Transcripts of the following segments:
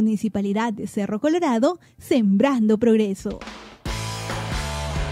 Municipalidad de Cerro Colorado, Sembrando Progreso.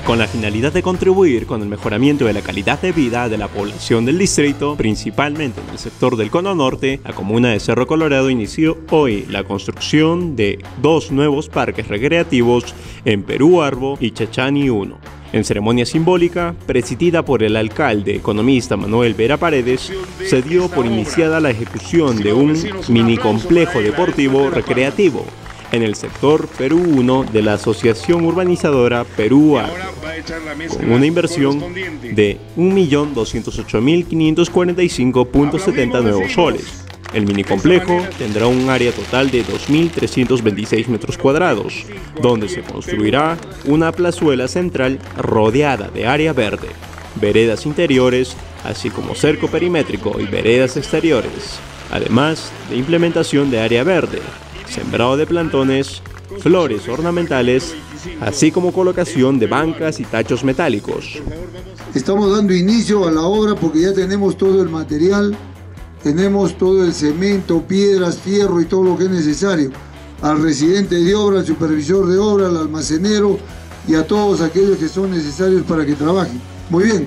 Con la finalidad de contribuir con el mejoramiento de la calidad de vida de la población del distrito, principalmente en el sector del Cono Norte, la comuna de Cerro Colorado inició hoy la construcción de 2 nuevos parques recreativos en PERUARBO y Chachani 1. En ceremonia simbólica, presidida por el alcalde economista Manuel Vera Paredes, se dio por iniciada la ejecución de un mini complejo deportivo recreativo en el sector Perú 1 de la Asociación Urbanizadora PERUARBO, con una inversión de 1.208.545.70 nuevos soles. El minicomplejo tendrá un área total de 2.326 metros cuadrados, donde se construirá una plazuela central rodeada de área verde, veredas interiores, así como cerco perimétrico y veredas exteriores, además de implementación de área verde, sembrado de plantones, flores ornamentales, así como colocación de bancas y tachos metálicos. Estamos dando inicio a la obra porque ya tenemos todo el material, tenemos todo el cemento, piedras, fierro y todo lo que es necesario. Al residente de obra, al supervisor de obra, al almacenero y a todos aquellos que son necesarios para que trabajen. Muy bien,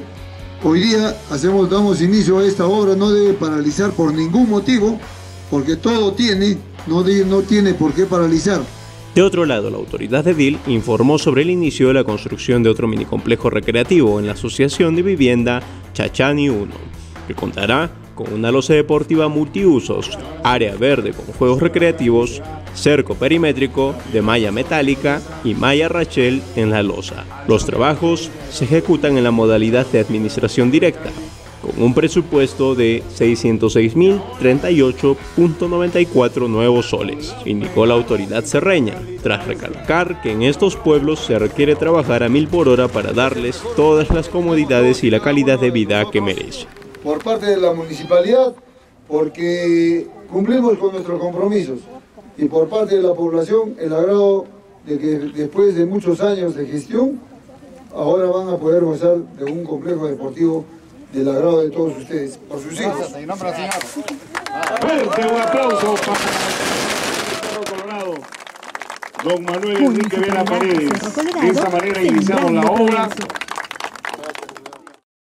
hoy día damos inicio a esta obra, no debe paralizar por ningún motivo, porque todo tiene, no tiene por qué paralizar. De otro lado, la autoridad edil informó sobre el inicio de la construcción de otro minicomplejo recreativo en la Asociación de Vivienda Chachani 1, que contará con una losa deportiva multiusos, área verde con juegos recreativos, cerco perimétrico de malla metálica y malla rachel en la losa. Los trabajos se ejecutan en la modalidad de administración directa, con un presupuesto de 606.038.94 nuevos soles, indicó la autoridad cerreña, tras recalcar que en estos pueblos se requiere trabajar a 1.000 por hora para darles todas las comodidades y la calidad de vida que merecen. Por parte de la municipalidad, porque cumplimos con nuestros compromisos, y por parte de la población, el agrado de que después de muchos años de gestión, ahora van a poder gozar de un complejo deportivo del agrado de todos ustedes, por sus hijos. Fuerte un aplauso para Cerro Colorado, don Manuel Enrique Vera Paredes. De esta manera iniciamos la obra.